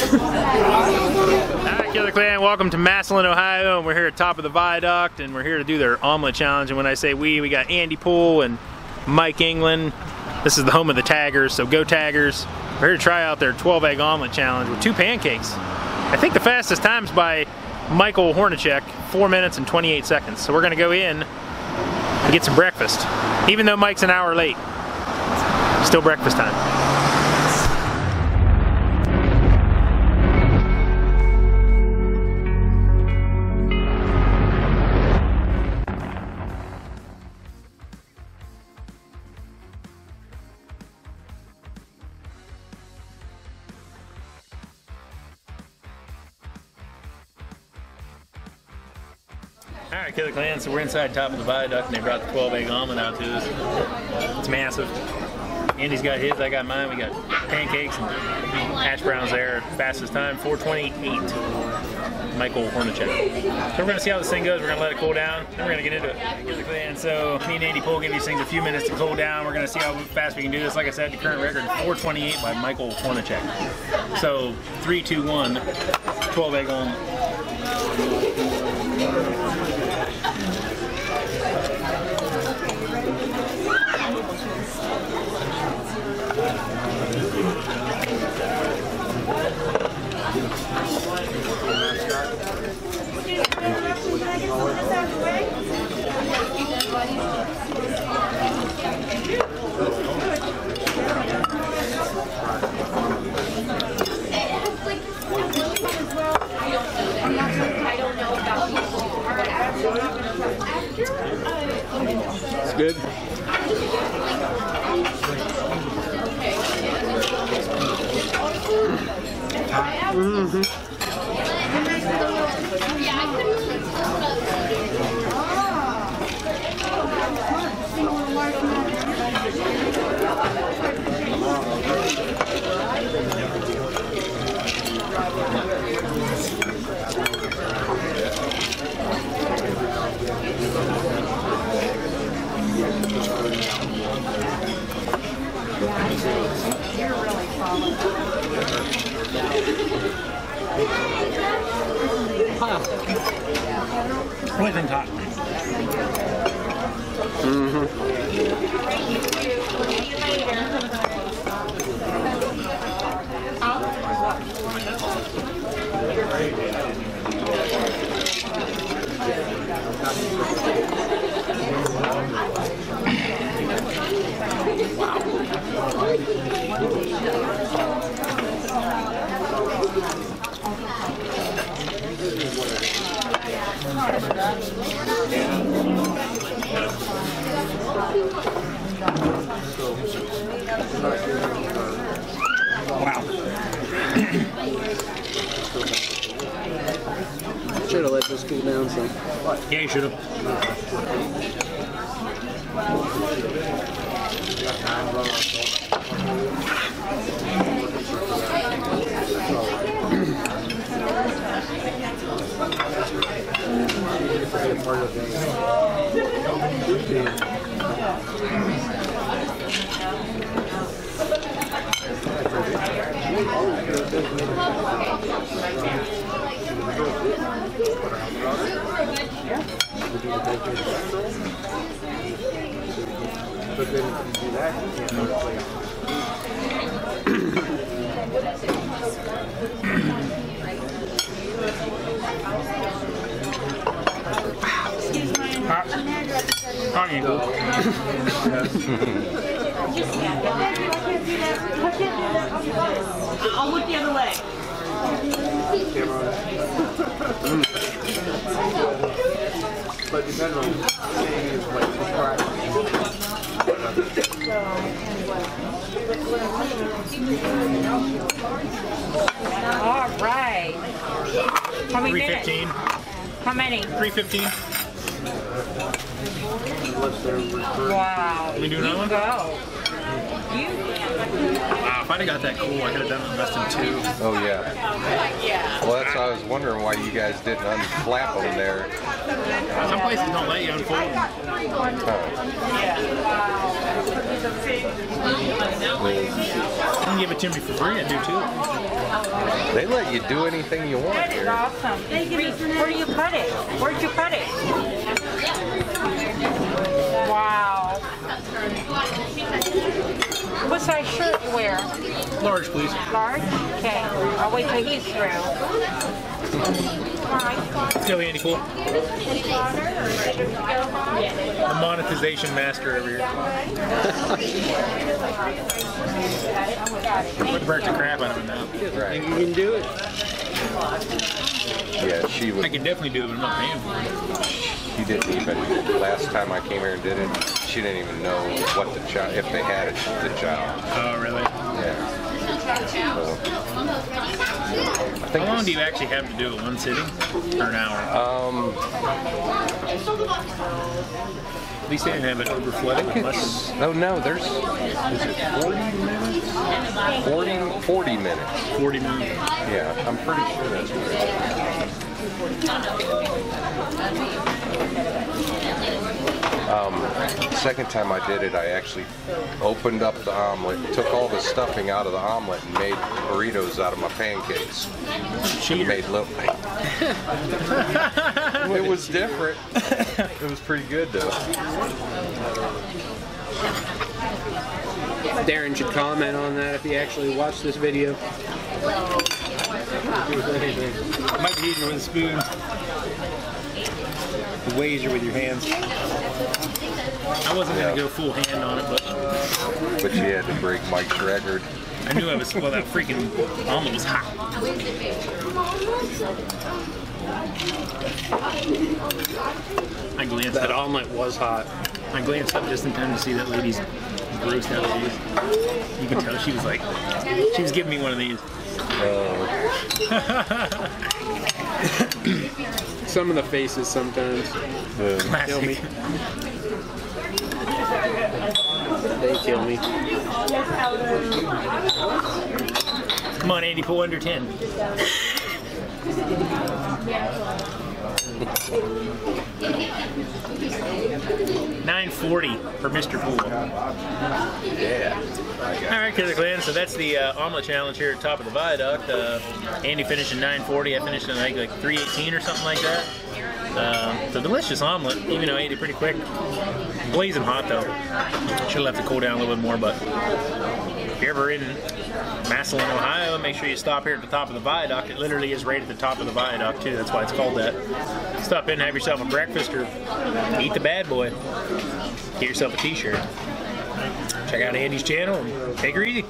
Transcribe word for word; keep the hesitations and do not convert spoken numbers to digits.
Hi, Killer Clan. Welcome to Massillon, Ohio, and we're here at Top of the Viaduct, and we're here to do their omelet challenge. And when I say we, we got Andy Poole and Mike England. This is the home of the Taggers, so go Taggers. We're here to try out their twelve egg omelet challenge with two pancakes. I think the fastest time's by Michael Hornacek, four minutes and twenty-eight seconds. So we're gonna go in and get some breakfast. Even though Mike's an hour late, still breakfast time. Alright, Killer Clan, so we're inside Top of the Viaduct and they brought the twelve egg omelet out to us. It's massive. Andy's got his, I got mine. We got pancakes and hash browns there. Fastest time, four twenty-eight. Michael Hornacek. So we're going to see how this thing goes. We're going to let it cool down and we're going to get into it. Killer Clan, so me and Andy Poole give these things a few minutes to cool down. We're going to see how fast we can do this. Like I said, the current record, four twenty-eight by Michael Hornacek. So, three, two, one, twelve egg omelet. It's good. Mm-hmm. With and hot. Wow. Should have let this cool down some. Yeah, you should I'll look the other way. But depending on all right. How many minutes? How many? three fifteen. Wow. Can we do another one? Go. Wow, if I'd have got that cool, I could have done the best in two. Oh, yeah. Well, that's why I was wondering why you guys didn't unflap them there. Some places don't let you unfold them. Oh. You can give it to me for free, I do too. They let you do anything you want here. That is awesome. Where do you cut it? Where'd you cut it? Wow. What size shirt you wear? Large, please. Large? Okay. I'll wait till he's through. Alright. Silly Andy Poole. The monetization master over here. I burnt the crap out of him now. Right. You can do it. Yeah, she was. I can definitely do it, but I'm not paying for it. She didn't even, last time I came here and did it, she didn't even know what the child, if they had it, the child. Oh, really? Yeah. So, I think how long do you actually have to do it? One sitting? Or an hour? Um, at least they didn't have it overflowed. Unless... No, no, there's, is it forty minutes? forty, forty minutes. forty minutes. Yeah, I'm pretty sure that's what it is. Um, second time I did it, I actually opened up the omelet, took all the stuffing out of the omelet, and made burritos out of my pancakes. She made little. It was different. It was pretty good though. Darren should comment on that if he actually watched this video. It might be easier with a spoon. The way easier with your hands. I wasn't yeah. going to go full hand on it, but... But you had to break Mike's record. I knew I was... Well, that freaking omelet was hot. I glanced that up. That omelet was hot. I glanced up just in time to see that lady's gross out of these. You can tell she was like... She was giving me one of these. Oh. Some of the faces sometimes yeah. kill me. They kill me. Come on, Andy, pull under ten. nine forty for Mister Poole. Yeah. Alright, Killer Clan, so that's the uh, omelet challenge here at Top of the Viaduct. Uh, Andy finished in nine forty, I finished in like, like three eighteen or something like that. Uh, so delicious omelet, even though I ate it pretty quick. Blazing hot though. Should have left it cool down a little bit more, but if you're ever in Massillon, Ohio, make sure you stop here at the Top of the Viaduct. It literally is right at the top of the viaduct too, that's why it's called that. Stop in and have yourself a breakfast or eat the bad boy. Get yourself a t-shirt. Check out Andy's channel and take her easy.